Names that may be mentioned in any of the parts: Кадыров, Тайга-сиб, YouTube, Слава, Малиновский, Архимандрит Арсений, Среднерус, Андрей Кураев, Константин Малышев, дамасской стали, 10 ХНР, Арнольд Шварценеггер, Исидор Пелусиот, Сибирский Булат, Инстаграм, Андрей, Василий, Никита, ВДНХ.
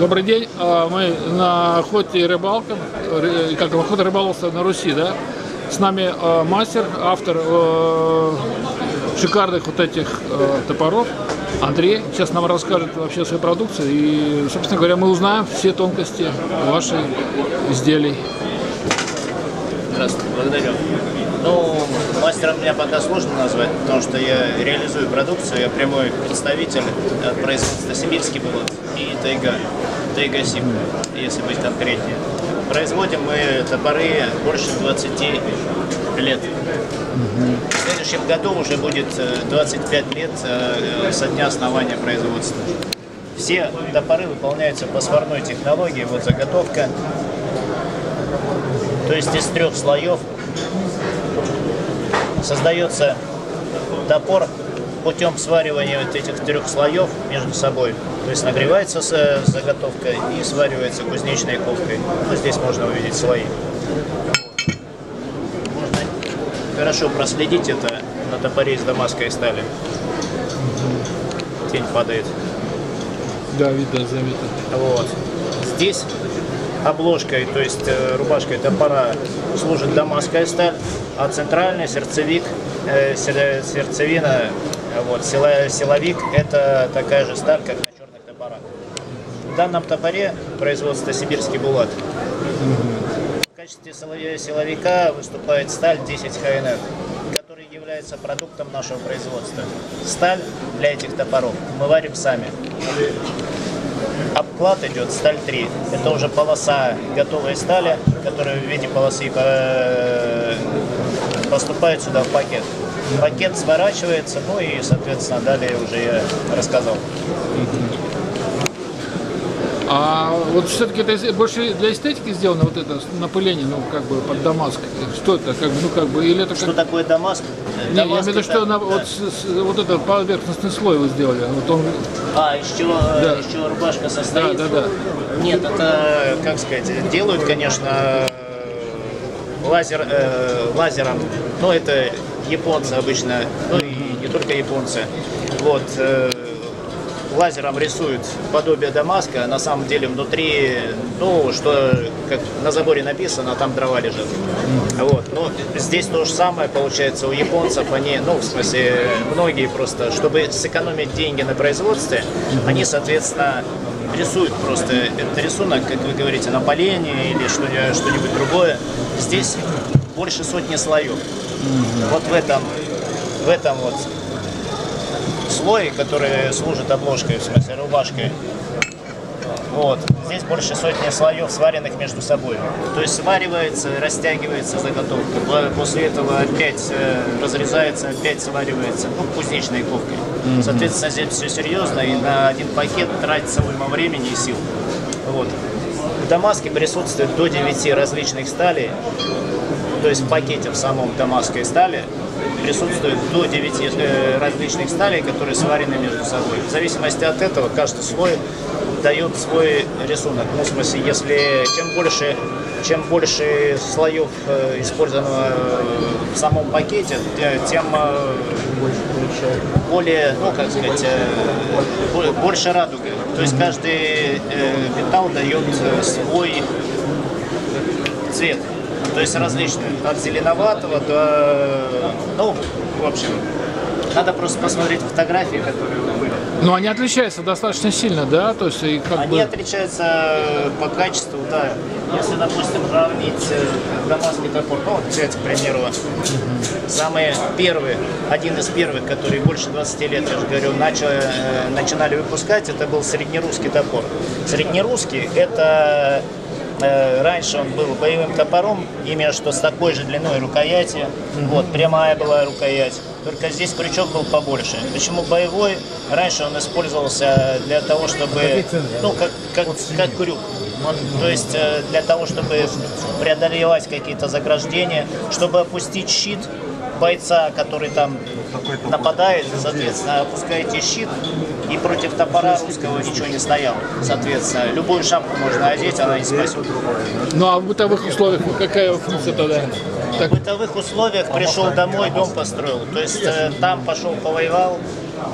Добрый день. Мы на охоте и рыбалке, как охота рыбалка на Руси, да? С нами мастер, автор шикарных вот этих топоров, Андрей. Сейчас нам расскажет вообще свою продукцию и, собственно говоря, мы узнаем все тонкости ваших изделий. Здравствуйте, благодарю. Ну, мастером меня пока сложно назвать, потому что я реализую продукцию, я прямой представитель от производства «Сибирский Булат» и «Тайга-сиб», если быть конкретнее. Производим мы топоры больше 20 лет. В следующем году уже будет 25 лет со дня основания производства. Все топоры выполняются по сварной технологии, вот заготовка, то есть из 3 слоев. Создается топор путем сваривания вот этих 3 слоев между собой. То есть нагревается заготовка и сваривается кузнечной ковкой. Ну, здесь можно увидеть слои. Можно хорошо проследить это на топоре из дамасской стали. Тень падает. Да, видно, заметно. Вот. Здесь обложкой, то есть рубашкой топора служит дамасская сталь, а центральный сердцевина, вот, силовик, это такая же сталь, как на черных топорах. В данном топоре производства «Сибирский Булат» в качестве силовика выступает сталь 10 ХНР, которая является продуктом нашего производства. Сталь для этих топоров мы варим сами. Обклад идет сталь 3. Это уже полоса готовой стали, которая в виде полосы поступает сюда в пакет. Пакет сворачивается, ну и, соответственно, далее уже я рассказал. А вот все-таки это больше для эстетики сделано вот это напыление, ну как бы под Дамаск. Что это, как бы, ну как бы, или это? Что такое Дамаск? Не, я имею в виду, что да. Вот этот поверхностный слой вы сделали. Вот он... А, еще рубашка состоит. Да. Нет, это, как сказать, делают, конечно, лазером. Но это японцы обычно, ну и не только японцы. Вот. Лазером рисуют подобие Дамаска, на самом деле внутри, ну, что как на заборе написано, там дрова лежат. Вот. Но здесь то же самое получается у японцев, они, ну, в смысле, многие просто, чтобы сэкономить деньги на производстве, они, соответственно, рисуют просто этот рисунок, как вы говорите, на полене или что-нибудь другое. Здесь больше сотни слоев. Вот в этом вот слой, который служит обложкой, в смысле рубашкой. Вот. Здесь больше сотни слоев, сваренных между собой. То есть сваривается, растягивается заготовка. После этого опять разрезается, опять сваривается. Ну, кузнечной ковкой. Соответственно, здесь все серьезно, и на один пакет тратится уйма времени и сил. Вот. В Дамаске присутствует до 9 различных сталей. То есть в пакете в самом дамасской стали присутствует до 9 различных сталей, которые сварены между собой. В зависимости от этого каждый слой дает свой рисунок. Ну, в смысле, если чем больше слоев использовано в самом пакете, тем более, ну, как сказать, больше радуга. То есть каждый металл дает свой цвет. То есть различные, от зеленоватого до, ну, в общем, надо просто посмотреть фотографии, которые были. Но они отличаются достаточно сильно, да? То есть, и как они бы... отличаются по качеству, да. Если, допустим, сравнить дамасский топор, ну, вот взять, к примеру, самые первые, один из первых, который больше 20 лет, я же говорю, начинали выпускать, это был среднерусский топор. Среднерусский – это... Раньше он был боевым топором, именно что с такой же длиной рукояти, вот, прямая была рукоять, только здесь крючок был побольше. Почему боевой? Раньше он использовался для того, чтобы, ну, как крюк, то есть для того, чтобы преодолевать какие-то заграждения, чтобы опустить щит бойца, который там нападает, соответственно, опускаете щит, и против топора русского ничего не стояло. Соответственно, любую шапку можно одеть, она не спасет. Ну а в бытовых условиях какая функция тогда? В бытовых условиях пришел домой, дом построил. То есть там пошел, повоевал,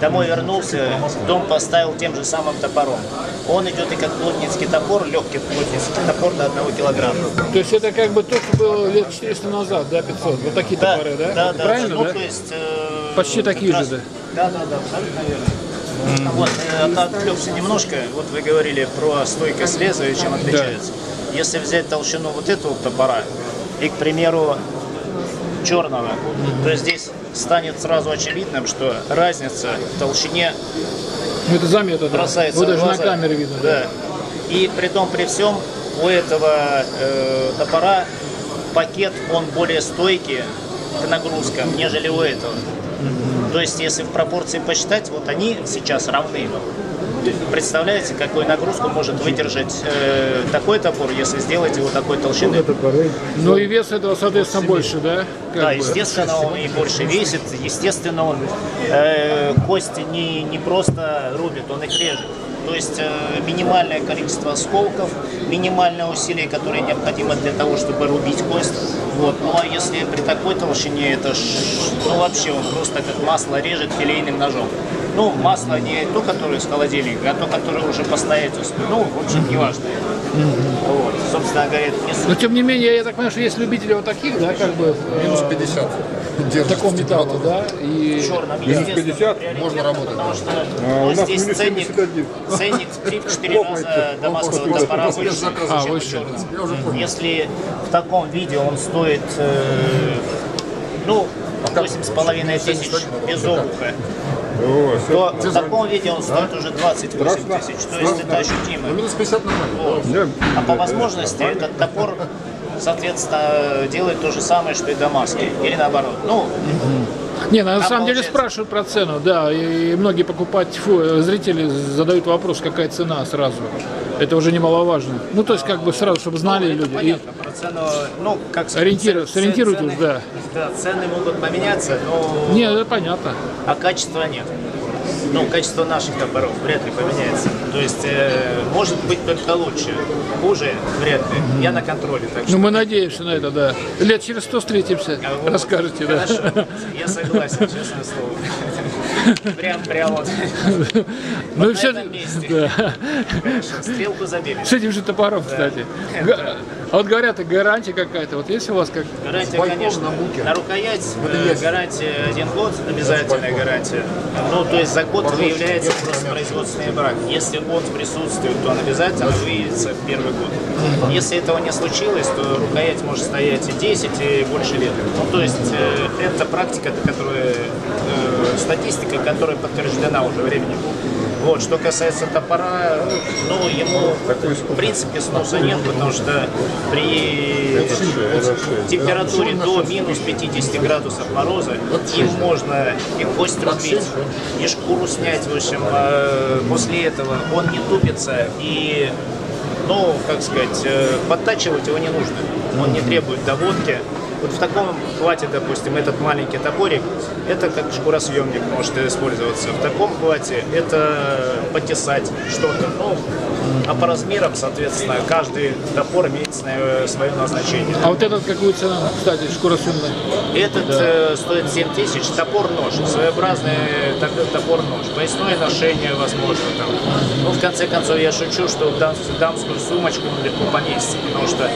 Домой вернулся, дом поставил тем же самым топором. Он идет и как плотницкий топор, легкий плотницкий топор до 1 килограмма. То есть это как бы то, что было лет 400 назад, да, 500? Вот такие топоры, да? Да, да. Правильно, да? То есть, почти такие же, да? Да, да, да, абсолютно верно. Вот, отвлекся немножко, вот вы говорили про стойкость лезвия, чем отличается. Да. Если взять толщину вот этого топора и, к примеру, черного, то здесь станет сразу очевидным, что разница в толщине это заметно, бросается в глаза. Вот даже на камере видно. Да. Да. И при том, при всем, у этого топора пакет, он более стойкий к нагрузкам, нежели у этого. То есть, если в пропорции посчитать, вот они сейчас равны. Представляете, какую нагрузку может выдержать такой топор, если сделать его такой толщины? Ну и вес этого, соответственно, больше, да? Да, естественно, он и больше весит. Естественно, он кости не просто рубит, он их режет. То есть минимальное количество осколков, минимальное усилие, которое необходимо для того, чтобы рубить кость. Вот. Ну а если при такой толщине, это ну, вообще он просто как масло режет филейным ножом. Ну, масло не то, которое из холодильника, а то, которое уже постоять успеет. Ну, в общем, не важно. Вот. Собственно говоря, это не суть. Но тем не менее, я так понимаю, что есть любители вот таких, да, как бы... Минус 50. В таком металле, да? И... Черном, минус 50 можно работать. Потому что вот здесь ценник в 3-4 раза дамасского топора выше, чем черного. Если в таком виде он стоит, ну, 8,5 тысяч без обуха, то в таком виде он стоит уже 28 тысяч, то есть это ощутимо. Вот. А по возможности этот топор, соответственно, делает то же самое, что и дамасский, или наоборот. Ну, не, на самом деле спрашивают про цену, да, и многие покупатели, зрители задают вопрос, какая цена сразу. Это уже немаловажно. Ну, то есть, как бы сразу, чтобы знали люди. Понятно, и про цену, ну, как сориентируйтесь, да. Да, цены могут поменяться, но... Нет, это понятно. А качества нет. Ну, качество наших топоров вряд ли поменяется. То есть, может быть, только лучше. Хуже вряд ли. Я на контроле, так что... Ну, мы надеемся на это, да. Лет через 100 встретимся, вот, расскажете, хорошо. Да. Хорошо, я согласен, честное слово. Прям вот. Ну и все... Конечно, стрелку забили. С этим же топором, кстати. А вот говорят, гарантия какая-то, вот есть у вас как? Гарантия, конечно, на рукоять, гарантия 1 год, обязательная гарантия. Ну, то есть за год выявляется просто производственный брак. Если он присутствует, то он обязательно выявится в 1 год. Если этого не случилось, то рукоять может стоять и 10, и больше лет. Ну, то есть это практика, которая, статистика, которая подтверждена уже временем. Вот, что касается топора, ну, ему в принципе сноса нет, потому что при температуре до минус 50 градусов мороза им можно и кость рубить, и шкуру снять, в общем, после этого он не тупится и, ну, как сказать, подтачивать его не нужно, он не требует доводки. Вот в таком хвате, допустим, этот маленький топорик, это как шкуросъемник может использоваться. В таком хвате это потесать что-то. Ну, а по размерам, соответственно, каждый топор имеет свое назначение. А вот этот какую цену, кстати, шкуросъемный? Этот стоит 7 тысяч, топор-нож, своеобразный топор-нож. Поясное ношение возможно там. Ну, в конце концов, я шучу, что дамскую сумочку легко поместить, потому что,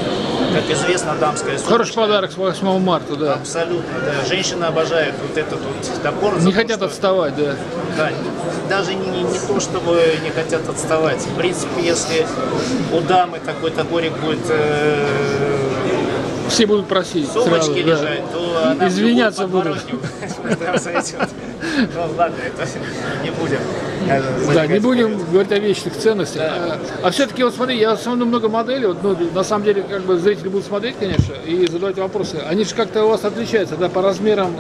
как известно, дамская сумочка... Хороший подарок с 8 марта, да. Абсолютно, да. Женщины обожают вот этот вот топор. Не хотят отставать, да. Да. Даже не то, чтобы не хотят отставать. В принципе, если у дамы такой топорик будет... Все будут просить. Сумочки лежать, да. То извиняться будут. Ну ладно, это не будем. Да, не будем говорить о вечных ценностях. А все-таки, вот смотри, я со мной много моделей, на самом деле, как бы зрители будут смотреть, конечно, и задавать вопросы. Они же как-то у вас отличаются, да, по размерам...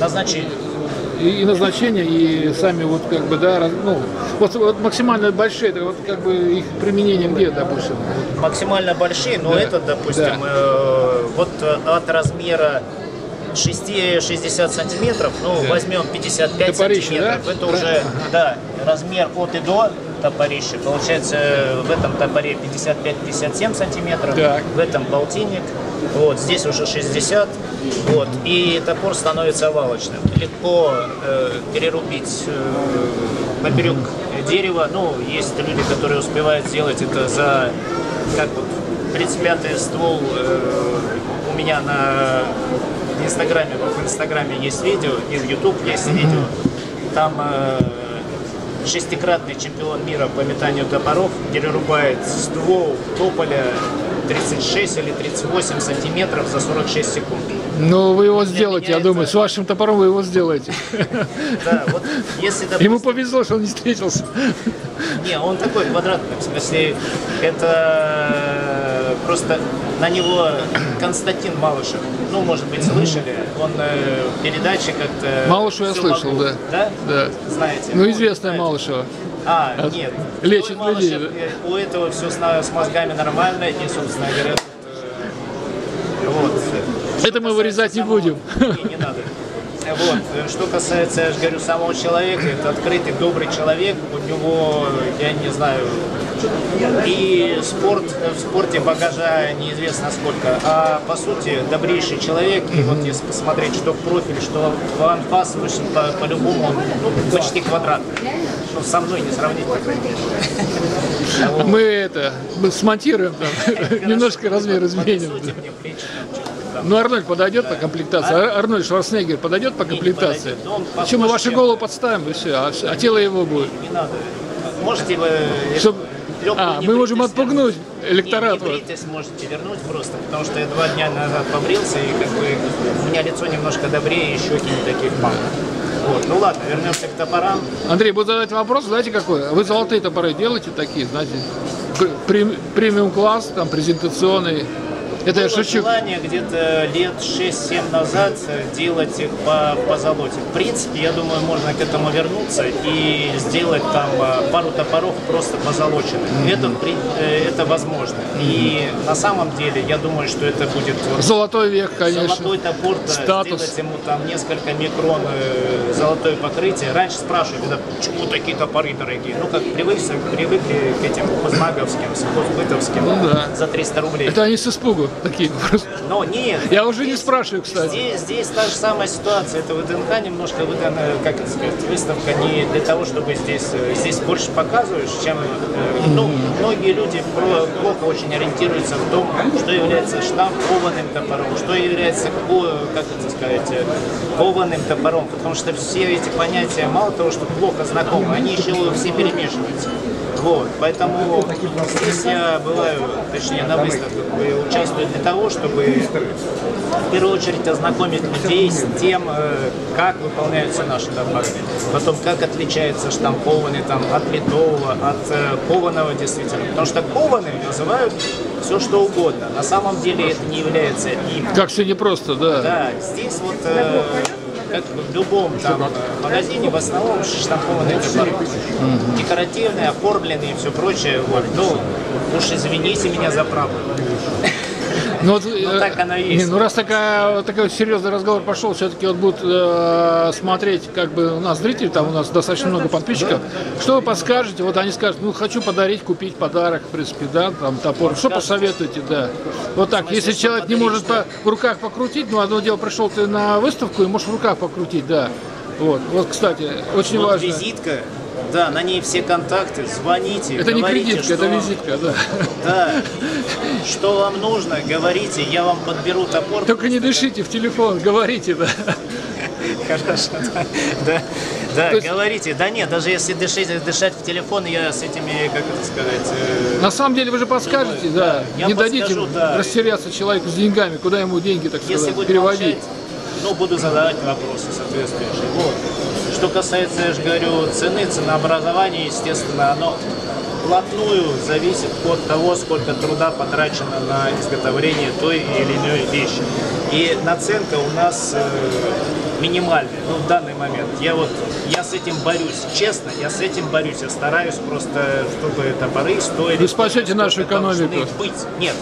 Назначение. И назначение, и сами вот как бы, да, ну, вот максимально большие, вот как бы их применение где, допустим? Максимально большие, но да, это, допустим, да. Вот от размера 60 сантиметров, ну, да, возьмем 55 сантиметров, да? Это уже, да, размер от и до, топорище. Получается, в этом топоре 55-57 сантиметров, так. В этом полтинник. Вот, здесь уже 60. Вот, и топор становится овалочным. Легко перерубить поперек дерева. Ну, есть люди, которые успевают сделать это за, как вот, 35-й ствол. У меня на Инстаграме, в Инстаграме есть видео, и в YouTube есть видео. Там шестикратный чемпион мира по метанию топоров перерубает ствол тополя 36 или 38 сантиметров за 46 секунд. Ну, вы его сделаете, я думаю, с вашим топором вы его сделаете. Да, вот если, допустим... Ему повезло, что он не встретился. Не, он такой квадратный, в смысле, это просто на него Константин Малышев, ну, может быть, слышали, он в передаче как-то... Малышева я слышал, да. Да? Да. Знаете? Ну, известная Малышева. А, нет. Лечит людей. У этого все с мозгами нормально, и, собственно говоря, вот. Это мы вырезать не будем. Не надо. Вот. Что касается, я же говорю, самого человека, это открытый, добрый человек, у него, я не знаю, и спорт, в спорте багажа неизвестно сколько, а по сути добрейший человек, и вот если посмотреть, что в профиль, что в анфас, в общем, по-любому он, ну, почти квадратный, ну, со мной не сравнить, по крайней мере. Мы это, смонтируем там, немножко размер изменим. Ну, Арнольд подойдет, да, по комплектации. Арнольд Шварценеггер подойдет по комплектации. Еще мы вашу голову подставим, и все, а тело его будет. Не надо. Можете вы... мы можем отпугнуть электорат. Не бритесь, можете вернуть просто, потому что я 2 дня назад побрился, и как бы у меня лицо немножко добрее, и щеки не такие впали. Вот. Ну ладно, вернемся к топорам. Андрей, буду задать вопрос, знаете какой? Вы золотые топоры делаете такие, знаете, премиум-класс, там, презентационный. Это я шучу. Желание где-то лет 6-7 назад делать их по золоте. В принципе, я думаю, можно к этому вернуться и сделать там пару топоров просто позолоченных. Это возможно. И на самом деле, я думаю, что это будет... Золотой век, конечно. Золотой топор, сделать ему там несколько микрон золотое покрытие. Раньше спрашивали, да, почему такие топоры дорогие? Ну, как привыкли к этим хозмаговским, хозбытовским, ну, да. За 300 рублей. Это они с испугу. Такие просто. Но нет. Я уже здесь не спрашиваю, кстати. Здесь та же самая ситуация. Это ВДНХ немножко, как это сказать, выставка не для того, чтобы здесь больше показываешь, чем... Ну, многие люди плохо очень ориентируются в том, что является штампованным топором, что является, как это сказать, кованым топором. Потому что все эти понятия, мало того, что плохо знакомы, они еще все перемешиваются. Вот, поэтому здесь я бываю, точнее, на выставках участвую для того, чтобы в первую очередь ознакомить людей с тем, как выполняются наши топоры, потом как отличается штампованный там от литого, от кованого действительно, потому что кованым называют все что угодно, на самом деле это не является им. Как все непросто, да. Да, здесь вот... Как в любом там магазине, в основном штампованные топоры. Декоративные, оформленные и все прочее. Вот. Ну, уж извините меня за правду. Ну, вот, так оно и есть. Ну, раз такой серьезный разговор пошел, все-таки вот будут смотреть, как бы, у нас зрители, там у нас достаточно много подписчиков. Что вы подскажете? Вот они скажут, ну, хочу подарить, купить подарок, в принципе, да, там, топор. Что посоветуете, да? Вот так, если человек не может в руках покрутить, ну, одно дело, пришел ты на выставку и можешь в руках покрутить, да. Вот, вот, кстати, очень важно. Визитка. Да, на ней все контакты, звоните. Это говорите, не кредитка, что... это визитка, да. Да, что вам нужно, говорите, я вам подберу топор. Только не дышите в телефон, говорите, да. Хорошо, да. Да, есть... говорите. Да нет, даже если дышать в телефон, я с этими, как это сказать... На самом деле вы же подскажете, думаю, да. Я не дадите растеряться человеку с деньгами, куда ему деньги, так сказать, если переводить. Молчать, ну, буду задавать вопросы соответствующие. Вот. Что касается, я же говорю, цены, ценообразования, естественно, оно вплотную зависит от того, сколько труда потрачено на изготовление той или иной вещи. И наценка у нас минимальная, ну, в данный момент. Я с этим борюсь, честно, я с этим борюсь. Я стараюсь просто, чтобы топоры стоили... Вы спасете нашу экономику. Быть. Нет,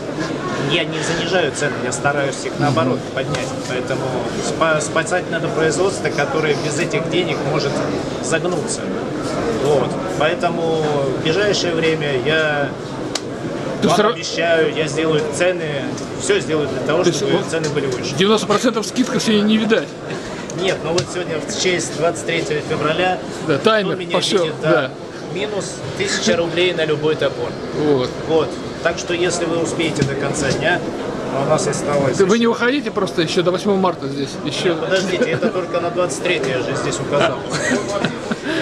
я не занижаю цены, я стараюсь их наоборот поднять. Поэтому спасать надо производство, которое без этих денег может загнуться. Вот. Поэтому в ближайшее время я вам обещаю, я сделаю цены, все сделаю для того, чтобы цены были выше. 90% скидка сегодня не видать. Нет, но вот сегодня в честь 23 февраля да, таймер пошел, видит, да. Минус 1000 рублей на любой топор. Вот. Вот. Так что если вы успеете до конца дня, а у нас осталось... Вы еще... не уходите просто еще до 8 марта здесь. Еще... Нет, подождите, это только на 23 я же здесь указал.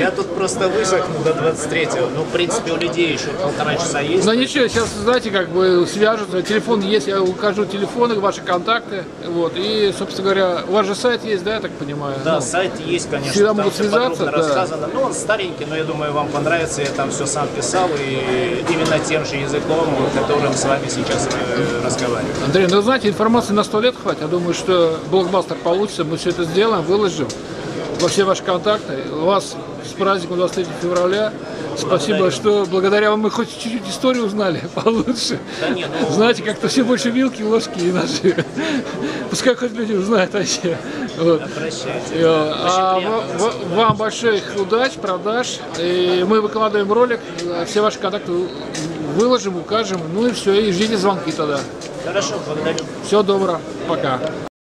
Я тут просто высохну до 23-го. Ну, в принципе, у людей еще полтора часа есть. Ну, ничего, сейчас, знаете, как бы свяжутся. Телефон есть, я укажу телефоны, ваши контакты. Вот. И, собственно говоря, у вас же сайт есть, да, я так понимаю? Да, ну, сайт есть, конечно. Всегда могут связаться, да. Рассказано. Ну, он старенький, но я думаю, вам понравится. Я там все сам писал, и именно тем же языком, которым с вами сейчас разговариваю. Андрей, ну, знаете, информации на 100 лет хватит. Я думаю, что блокбастер получится. Мы все это сделаем, выложим во все ваши контакты. У вас... С праздником 23 февраля. Спасибо, что благодаря вам мы хоть чуть-чуть историю узнали получше. Да нет, ну, знаете, как-то все больше вилки, ложки и ножи. Пускай хоть люди узнают вообще. Вот. Вам больших удач, продаж. И мы выкладываем ролик, все ваши контакты выложим, укажем. Ну и все, и ждите звонки тогда. Хорошо, благодарю. Всего доброго, пока.